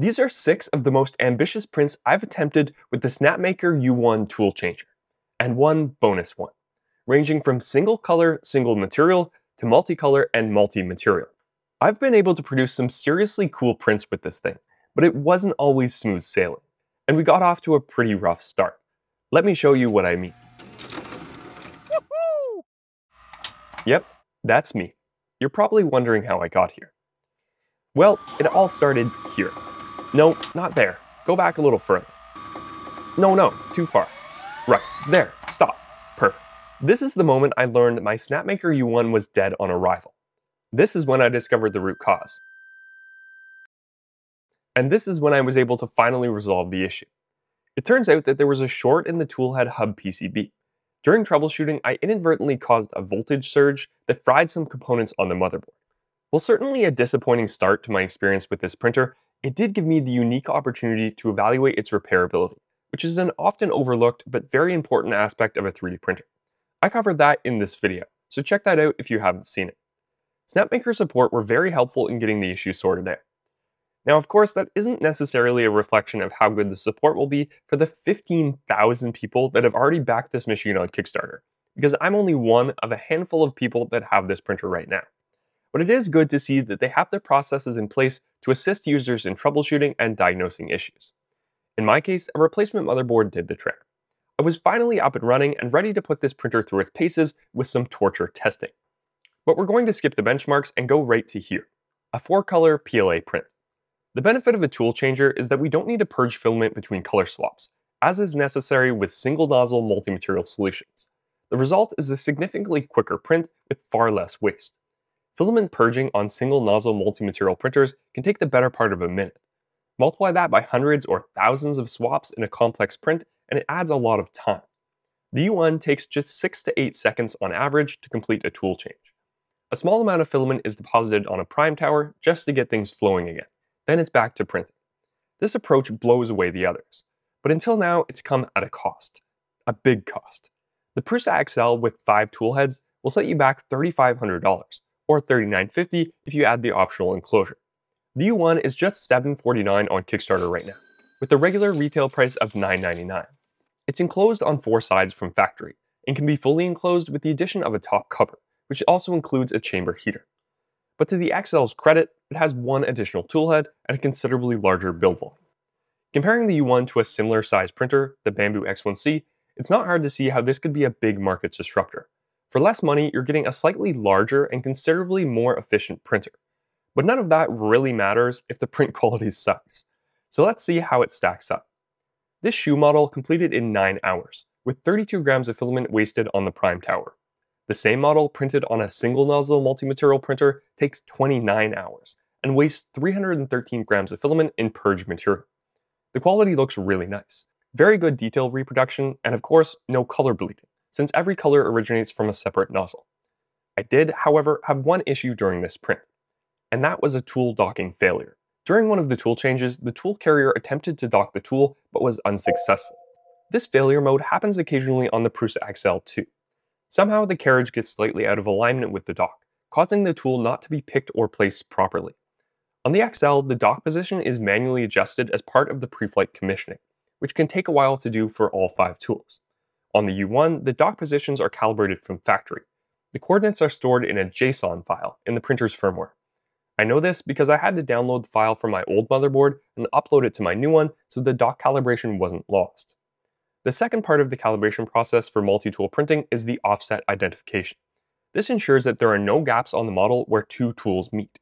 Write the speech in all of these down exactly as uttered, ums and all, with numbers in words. These are six of the most ambitious prints I've attempted with the Snapmaker U one tool changer, and one bonus one, ranging from single color, single material to multicolor and multi-material. I've been able to produce some seriously cool prints with this thing, but it wasn't always smooth sailing, and we got off to a pretty rough start. Let me show you what I mean. Woohoo! Yep, that's me. You're probably wondering how I got here. Well, it all started here. No, not there. Go back a little further. No, no, too far. Right, there, stop. Perfect. This is the moment I learned that my Snapmaker U one was dead on arrival. This is when I discovered the root cause. And this is when I was able to finally resolve the issue. It turns out that there was a short in the toolhead hub P C B. During troubleshooting, I inadvertently caused a voltage surge that fried some components on the motherboard. While certainly a disappointing start to my experience with this printer, it did give me the unique opportunity to evaluate its repairability, which is an often overlooked but very important aspect of a three D printer. I covered that in this video, so check that out if you haven't seen it. Snapmaker support were very helpful in getting the issue sorted out. Now, of course, that isn't necessarily a reflection of how good the support will be for the fifteen thousand people that have already backed this machine on Kickstarter, because I'm only one of a handful of people that have this printer right now. But it is good to see that they have their processes in place to assist users in troubleshooting and diagnosing issues. In my case, a replacement motherboard did the trick. I was finally up and running and ready to put this printer through its paces with some torture testing. But we're going to skip the benchmarks and go right to here, a four-color P L A print. The benefit of a tool changer is that we don't need to purge filament between color swaps, as is necessary with single-nozzle multi-material solutions. The result is a significantly quicker print with far less waste. Filament purging on single-nozzle multi-material printers can take the better part of a minute. Multiply that by hundreds or thousands of swaps in a complex print, and it adds a lot of time. The U one takes just six to eight seconds on average to complete a tool change. A small amount of filament is deposited on a prime tower just to get things flowing again. Then it's back to printing. This approach blows away the others, but until now it's come at a cost, a big cost. The Prusa X L with five toolheads will set you back three thousand five hundred dollars, or three thousand nine hundred fifty dollars if you add the optional enclosure. The U one is just seven hundred forty-nine dollars on Kickstarter right now, with a regular retail price of nine hundred ninety-nine dollars. It's enclosed on four sides from factory, and can be fully enclosed with the addition of a top cover, which also includes a chamber heater. But to the X L's credit, it has one additional toolhead and a considerably larger build volume. Comparing the U one to a similar size printer, the Bambu X one C, it's not hard to see how this could be a big market disruptor. For less money, you're getting a slightly larger and considerably more efficient printer. But none of that really matters if the print quality sucks. So let's see how it stacks up. This shoe model completed in nine hours, with thirty-two grams of filament wasted on the prime tower. The same model printed on a single nozzle multi-material printer takes twenty-nine hours and wastes three hundred thirteen grams of filament in purge material. The quality looks really nice. Very good detail reproduction, and of course, no color bleeding, since every color originates from a separate nozzle. I did, however, have one issue during this print, and that was a tool docking failure. During one of the tool changes, the tool carrier attempted to dock the tool, but was unsuccessful. This failure mode happens occasionally on the Prusa X L too. Somehow the carriage gets slightly out of alignment with the dock, causing the tool not to be picked or placed properly. On the X L, the dock position is manually adjusted as part of the pre-flight commissioning, which can take a while to do for all five tools. On the U one, the dock positions are calibrated from factory. The coordinates are stored in a JSON file in the printer's firmware. I know this because I had to download the file from my old motherboard and upload it to my new one so the dock calibration wasn't lost. The second part of the calibration process for multi-tool printing is the offset identification. This ensures that there are no gaps on the model where two tools meet.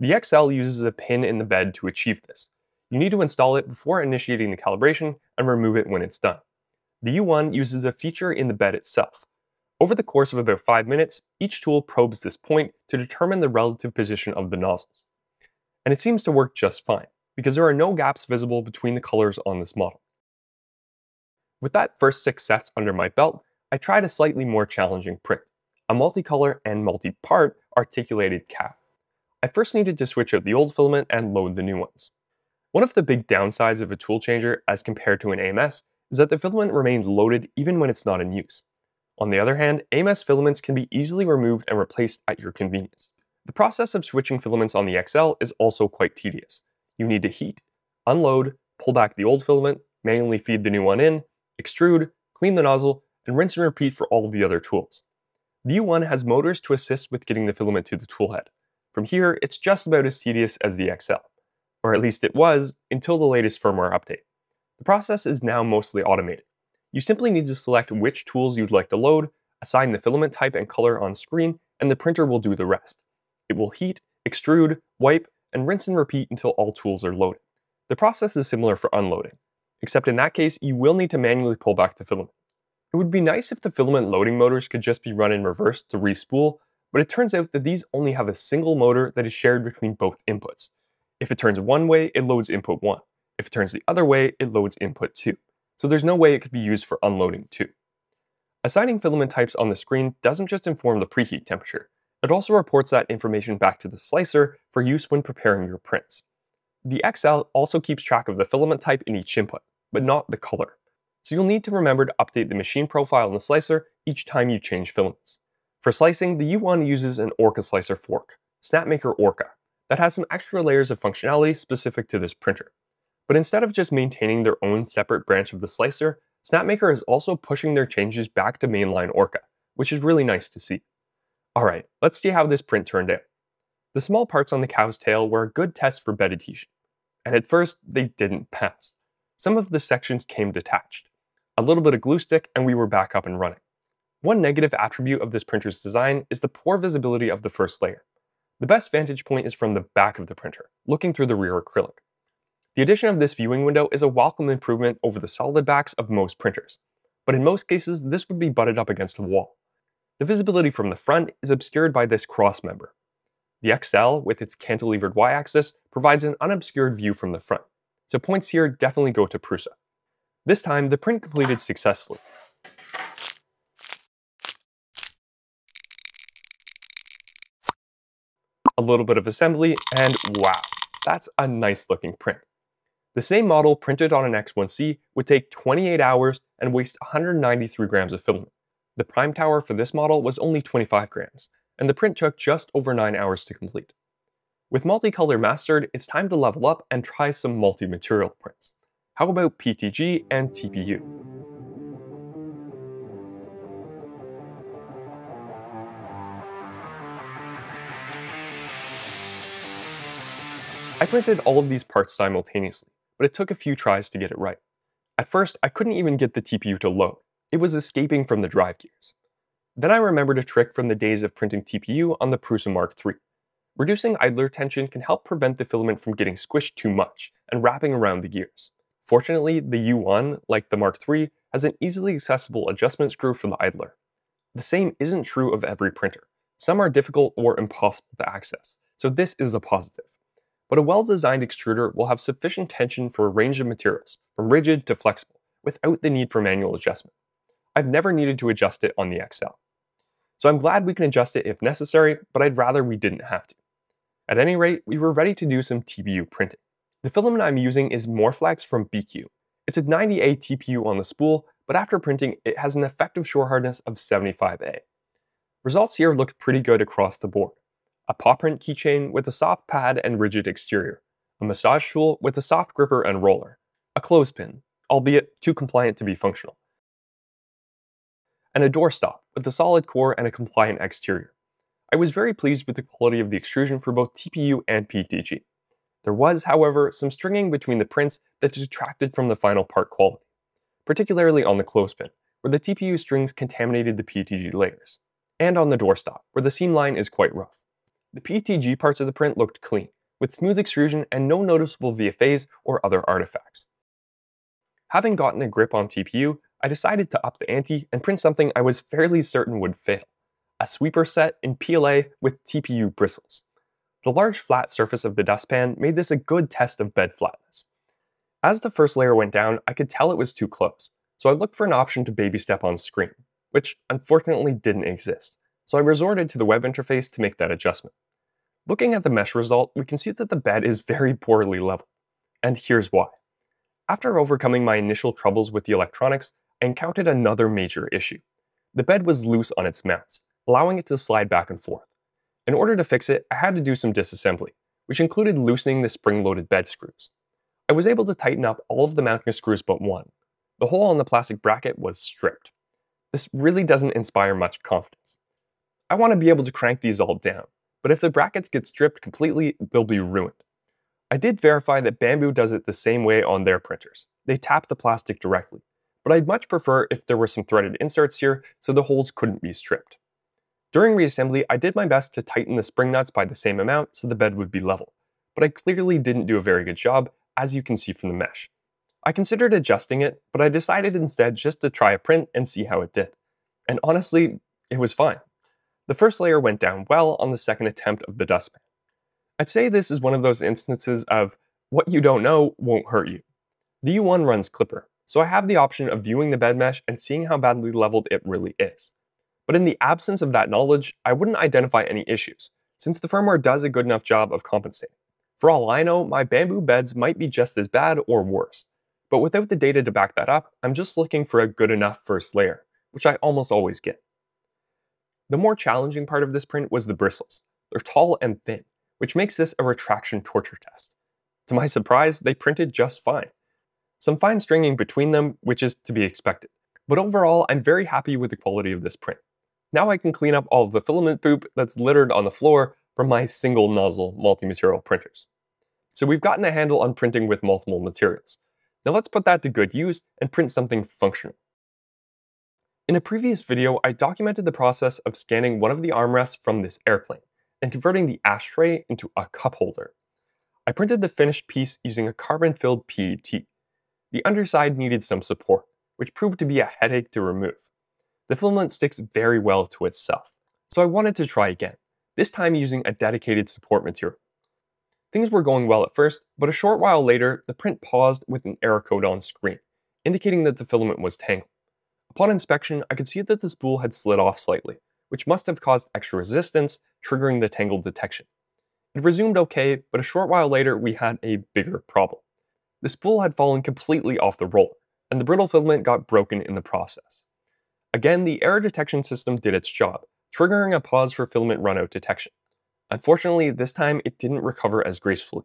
The X L uses a pin in the bed to achieve this. You need to install it before initiating the calibration and remove it when it's done. The U one uses a feature in the bed itself. Over the course of about five minutes, each tool probes this point to determine the relative position of the nozzles. And it seems to work just fine, because there are no gaps visible between the colors on this model. With that first success under my belt, I tried a slightly more challenging print, a multicolor and multi-part articulated cap. I first needed to switch out the old filament and load the new ones. One of the big downsides of a tool changer as compared to an A M S is that the filament remains loaded even when it's not in use. On the other hand, A M S filaments can be easily removed and replaced at your convenience. The process of switching filaments on the X L is also quite tedious. You need to heat, unload, pull back the old filament, manually feed the new one in, extrude, clean the nozzle, and rinse and repeat for all of the other tools. The U one has motors to assist with getting the filament to the toolhead. From here, it's just about as tedious as the X L, or at least it was until the latest firmware update. The process is now mostly automated. You simply need to select which tools you'd like to load, assign the filament type and color on screen, and the printer will do the rest. It will heat, extrude, wipe, and rinse and repeat until all tools are loaded. The process is similar for unloading, except in that case, you will need to manually pull back the filament. It would be nice if the filament loading motors could just be run in reverse to re-spool, but it turns out that these only have a single motor that is shared between both inputs. If it turns one way, it loads input one. If it turns the other way, it loads input two. So there's no way it could be used for unloading too. Assigning filament types on the screen doesn't just inform the preheat temperature. It also reports that information back to the slicer for use when preparing your prints. The X L also keeps track of the filament type in each input, but not the color. So you'll need to remember to update the machine profile in the slicer each time you change filaments. For slicing, the U one uses an Orca slicer fork, Snapmaker Orca, that has some extra layers of functionality specific to this printer. But instead of just maintaining their own separate branch of the slicer, Snapmaker is also pushing their changes back to mainline Orca, which is really nice to see. Alright, let's see how this print turned out. The small parts on the cow's tail were a good test for bed adhesion, and at first, they didn't pass. Some of the sections came detached. A little bit of glue stick and we were back up and running. One negative attribute of this printer's design is the poor visibility of the first layer. The best vantage point is from the back of the printer, looking through the rear acrylic. The addition of this viewing window is a welcome improvement over the solid backs of most printers, but in most cases, this would be butted up against a wall. The visibility from the front is obscured by this cross member. The X L, with its cantilevered y-axis, provides an unobscured view from the front, so points here definitely go to Prusa. This time, the print completed successfully. A little bit of assembly, and wow, that's a nice looking print. The same model printed on an X one C would take twenty-eight hours and waste one hundred ninety-three grams of filament. The prime tower for this model was only twenty-five grams, and the print took just over nine hours to complete. With multicolor mastered, it's time to level up and try some multi-material prints. How about P E T G and T P U? I printed all of these parts simultaneously, but it took a few tries to get it right. At first, I couldn't even get the T P U to load. It was escaping from the drive gears. Then I remembered a trick from the days of printing T P U on the Prusa Mark three. Reducing idler tension can help prevent the filament from getting squished too much and wrapping around the gears. Fortunately, the U one, like the Mark three, has an easily accessible adjustment screw for the idler. The same isn't true of every printer. Some are difficult or impossible to access, so this is a positive. But a well-designed extruder will have sufficient tension for a range of materials, from rigid to flexible, without the need for manual adjustment. I've never needed to adjust it on the X L. So I'm glad we can adjust it if necessary, but I'd rather we didn't have to. At any rate, we were ready to do some T P U printing. The filament I'm using is Morflex from B Q. It's a ninety A T P U on the spool, but after printing, it has an effective shore hardness of seventy-five A. Results here looked pretty good across the board. A paw print keychain with a soft pad and rigid exterior. A massage tool with a soft gripper and roller. A clothespin, albeit too compliant to be functional. And a doorstop with a solid core and a compliant exterior. I was very pleased with the quality of the extrusion for both T P U and P E T G. There was, however, some stringing between the prints that detracted from the final part quality, particularly on the clothespin, where the T P U strings contaminated the P E T G layers, and on the doorstop, where the seam line is quite rough. The P E T G parts of the print looked clean, with smooth extrusion and no noticeable V F As or other artifacts. Having gotten a grip on T P U, I decided to up the ante and print something I was fairly certain would fail, a sweeper set in P L A with T P U bristles. The large flat surface of the dustpan made this a good test of bed flatness. As the first layer went down, I could tell it was too close, so I looked for an option to baby step on screen, which unfortunately didn't exist, so I resorted to the web interface to make that adjustment. Looking at the mesh result, we can see that the bed is very poorly leveled, and here's why. After overcoming my initial troubles with the electronics, I encountered another major issue. The bed was loose on its mounts, allowing it to slide back and forth. In order to fix it, I had to do some disassembly, which included loosening the spring-loaded bed screws. I I was able to tighten up all of the mounting screws but one. The hole on the plastic bracket was stripped. This really doesn't inspire much confidence. I want to be able to crank these all down, but if the brackets get stripped completely, they'll be ruined. I did verify that Bambu does it the same way on their printers. They tap the plastic directly, but I'd much prefer if there were some threaded inserts here so the holes couldn't be stripped. During reassembly, I did my best to tighten the spring nuts by the same amount so the bed would be level, but I clearly didn't do a very good job, as you can see from the mesh. I considered adjusting it, but I decided instead just to try a print and see how it did. And honestly, it was fine. The first layer went down well on the second attempt of the dustpan. I'd say this is one of those instances of what you don't know won't hurt you. The U one runs Clipper, so I have the option of viewing the bed mesh and seeing how badly leveled it really is. But in the absence of that knowledge, I wouldn't identify any issues, since the firmware does a good enough job of compensating. For all I know, my Bambu beds might be just as bad or worse. But without the data to back that up, I'm just looking for a good enough first layer, which I almost always get. The more challenging part of this print was the bristles. They're tall and thin, which makes this a retraction torture test. To my surprise, they printed just fine. Some fine stringing between them, which is to be expected. But overall, I'm very happy with the quality of this print. Now I can clean up all of the filament poop that's littered on the floor from my single nozzle multi-material printers. So we've gotten a handle on printing with multiple materials. Now let's put that to good use and print something functional. In a previous video, I documented the process of scanning one of the armrests from this airplane and converting the ashtray into a cup holder. I printed the finished piece using a carbon-filled P E T. The underside needed some support, which proved to be a headache to remove. The filament sticks very well to itself, so I wanted to try again, this time using a dedicated support material. Things were going well at first, but a short while later, the print paused with an error code on screen, indicating that the filament was tangled. Upon inspection, I could see that the spool had slid off slightly, which must have caused extra resistance, triggering the tangled detection. It resumed okay, but a short while later, we had a bigger problem. The spool had fallen completely off the roller, and the brittle filament got broken in the process. Again, the error detection system did its job, triggering a pause for filament runout detection. Unfortunately, this time it didn't recover as gracefully.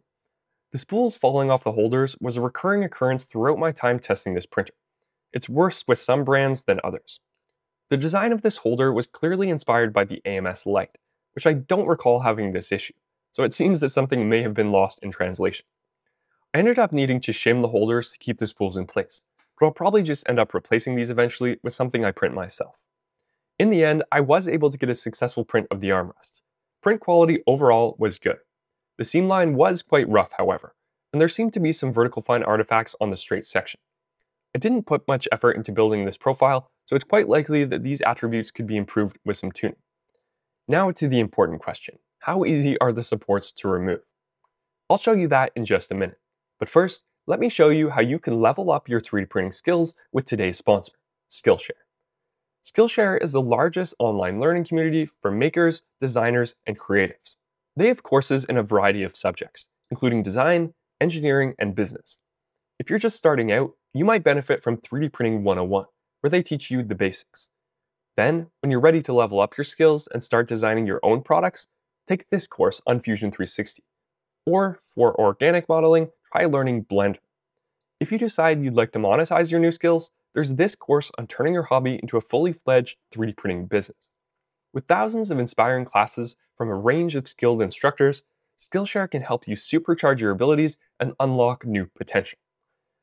The spools falling off the holders was a recurring occurrence throughout my time testing this printer. It's worse with some brands than others. The design of this holder was clearly inspired by the A M S Lite, which I don't recall having this issue, so it seems that something may have been lost in translation. I ended up needing to shim the holders to keep the spools in place, but I'll probably just end up replacing these eventually with something I print myself. In the end, I was able to get a successful print of the armrest. Print quality overall was good. The seam line was quite rough, however, and there seemed to be some vertical fine artifacts on the straight section. I didn't put much effort into building this profile, so it's quite likely that these attributes could be improved with some tuning. Now to the important question, how easy are the supports to remove? I'll show you that in just a minute, but first, let me show you how you can level up your three D printing skills with today's sponsor, Skillshare. Skillshare is the largest online learning community for makers, designers, and creatives. They have courses in a variety of subjects, including design, engineering, and business. If you're just starting out, you might benefit from three D Printing one oh one, where they teach you the basics. Then, when you're ready to level up your skills and start designing your own products, take this course on Fusion three sixty. Or, for organic modeling, try learning Blender. If you decide you'd like to monetize your new skills, there's this course on turning your hobby into a fully-fledged three D printing business. With thousands of inspiring classes from a range of skilled instructors, Skillshare can help you supercharge your abilities and unlock new potential.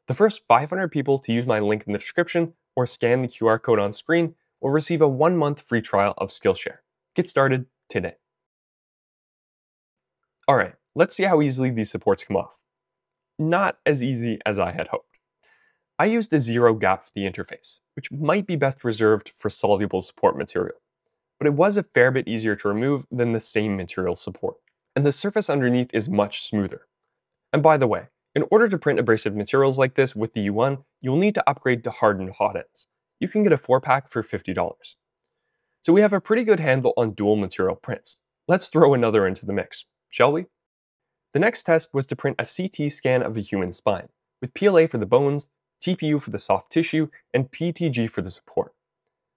The first five hundred people to use my link in the description or scan the Q R code on screen will receive a one-month free trial of Skillshare. Get started today. All right, let's see how easily these supports come off. Not as easy as I had hoped. I used a zero gap for the interface, which might be best reserved for soluble support material, but it was a fair bit easier to remove than the same material support, and the surface underneath is much smoother. And by the way, in order to print abrasive materials like this with the U one, you'll need to upgrade to hardened hot ends. You can get a four pack for fifty dollars. So we have a pretty good handle on dual material prints. Let's throw another into the mix, shall we? The next test was to print a C T scan of a human spine, with P L A for the bones, T P U for the soft tissue, and P E T G for the support.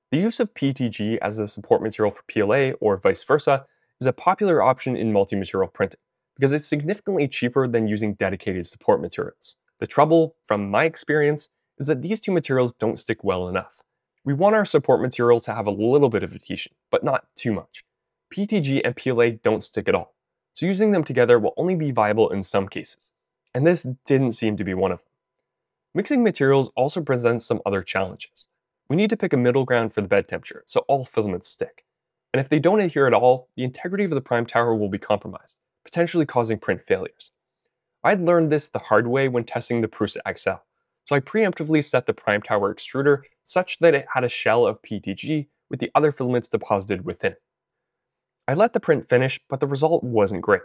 The use of P E T G as a support material for P L A, or vice versa, is a popular option in multi-material printing, because it's significantly cheaper than using dedicated support materials. The trouble, from my experience, is that these two materials don't stick well enough. We want our support material to have a little bit of adhesion, but not too much. P E T G and P L A don't stick at all, so using them together will only be viable in some cases, and this didn't seem to be one of them. Mixing materials also presents some other challenges. We need to pick a middle ground for the bed temperature, so all filaments stick. And if they don't adhere at all, the integrity of the prime tower will be compromised, potentially causing print failures. I'd learned this the hard way when testing the Prusa X L, so I preemptively set the prime tower extruder such that it had a shell of P E T G with the other filaments deposited within it. I let the print finish, but the result wasn't great.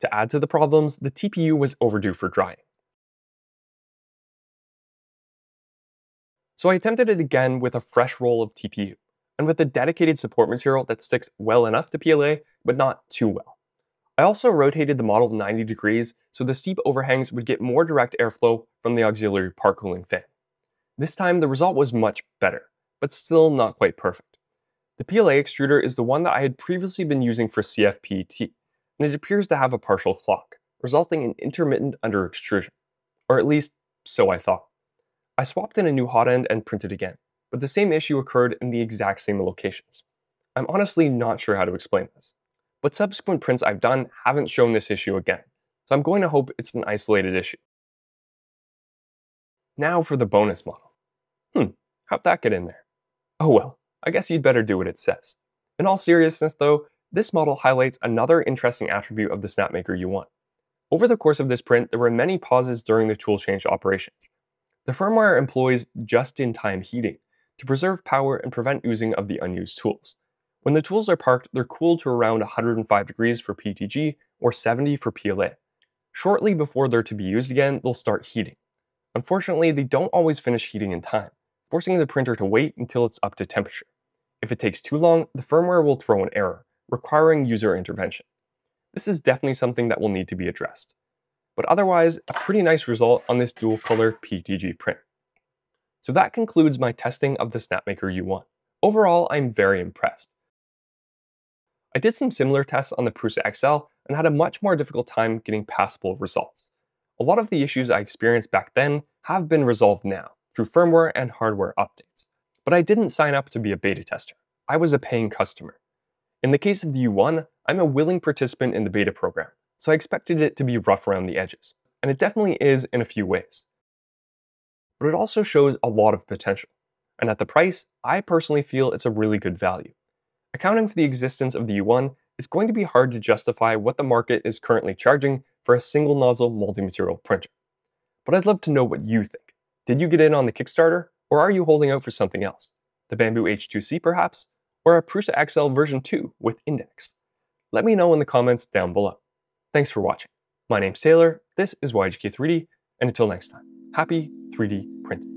To add to the problems, the T P U was overdue for drying. So I attempted it again with a fresh roll of T P U, and with a dedicated support material that sticks well enough to P L A, but not too well. I also rotated the model ninety degrees so the steep overhangs would get more direct airflow from the auxiliary part cooling fan. This time the result was much better, but still not quite perfect. The P L A extruder is the one that I had previously been using for C F P E T, and it appears to have a partial clock, resulting in intermittent under extrusion, or at least so I thought. I swapped in a new hot end and printed again, but the same issue occurred in the exact same locations. I'm honestly not sure how to explain this, but subsequent prints I've done haven't shown this issue again, so I'm going to hope it's an isolated issue. Now for the bonus model. Hmm, how'd that get in there? Oh well, I guess you'd better do what it says. In all seriousness though, this model highlights another interesting attribute of the Snapmaker U one. Over the course of this print, there were many pauses during the tool change operations. The firmware employs just-in-time heating to preserve power and prevent oozing of the unused tools. When the tools are parked, they're cooled to around one hundred five degrees for P E T G or seventy for P L A. Shortly before they're to be used again, they'll start heating. Unfortunately, they don't always finish heating in time, forcing the printer to wait until it's up to temperature. If it takes too long, the firmware will throw an error, requiring user intervention. This is definitely something that will need to be addressed. But otherwise, a pretty nice result on this dual color P E T G print. So that concludes my testing of the Snapmaker U one. Overall, I'm very impressed. I did some similar tests on the Prusa X L and had a much more difficult time getting passable results. A lot of the issues I experienced back then have been resolved now through firmware and hardware updates. But I didn't sign up to be a beta tester. I was a paying customer. In the case of the U one, I'm a willing participant in the beta program, so I expected it to be rough around the edges, and it definitely is in a few ways. But it also shows a lot of potential, and at the price, I personally feel it's a really good value. Accounting for the existence of the U one, it's going to be hard to justify what the market is currently charging for a single nozzle multi-material printer. But I'd love to know what you think. Did you get in on the Kickstarter, or are you holding out for something else? The Bambu H two C perhaps? Or a Prusa X L version two with Index? Let me know in the comments down below. Thanks for watching. My name's Taylor, this is Y G K three D, and until next time, happy three D printing.